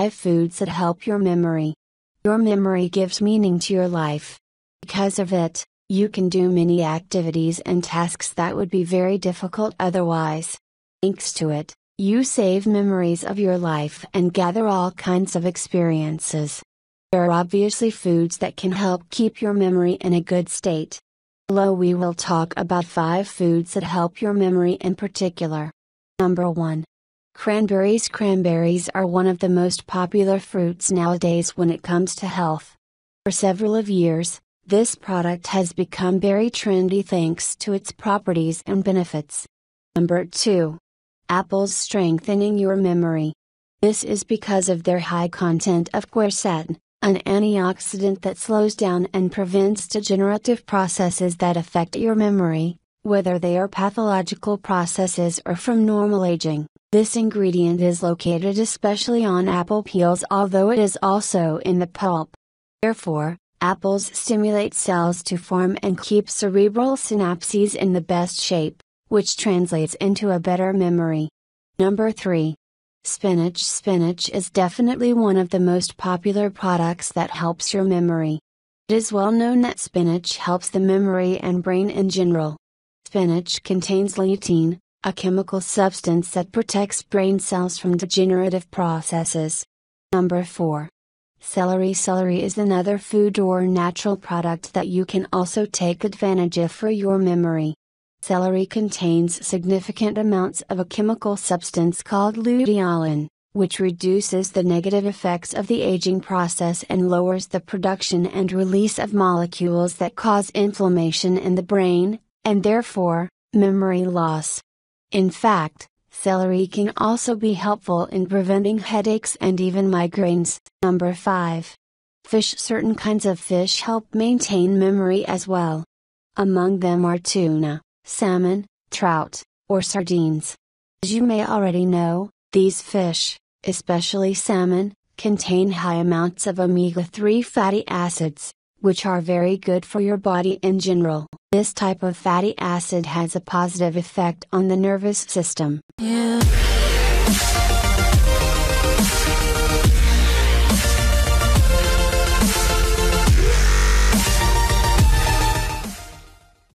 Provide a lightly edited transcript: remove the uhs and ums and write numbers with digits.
5 Foods that help your memory. Your memory gives meaning to your life. Because of it, you can do many activities and tasks that would be very difficult otherwise. Thanks to it, you save memories of your life and gather all kinds of experiences. There are obviously foods that can help keep your memory in a good state. Below we will talk about 5 foods that help your memory in particular. Number 1. Cranberries. Cranberries are one of the most popular fruits nowadays when it comes to health. For several of years, this product has become very trendy thanks to its properties and benefits. Number 2. Apples. Strengthening your memory. This is because of their high content of quercetin, an antioxidant that slows down and prevents degenerative processes that affect your memory, whether they are pathological processes or from normal aging. This ingredient is located especially on apple peels, although it is also in the pulp. Therefore, apples stimulate cells to form and keep cerebral synapses in the best shape, which translates into a better memory. Number 3. Spinach. Spinach is definitely one of the most popular products that helps your memory. It is well known that spinach helps the memory and brain in general. Spinach contains lutein, a chemical substance that protects brain cells from degenerative processes. Number 4. Celery. Celery is another food or natural product that you can also take advantage of for your memory. Celery contains significant amounts of a chemical substance called luteolin, which reduces the negative effects of the aging process and lowers the production and release of molecules that cause inflammation in the brain, and therefore, memory loss. In fact, celery can also be helpful in preventing headaches and even migraines. Number 5. Fish. Certain kinds of fish help maintain memory as well. Among them are tuna, salmon, trout, or sardines. As you may already know, these fish, especially salmon, contain high amounts of omega-3 fatty acids, which are very good for your body in general. This type of fatty acid has a positive effect on the nervous system.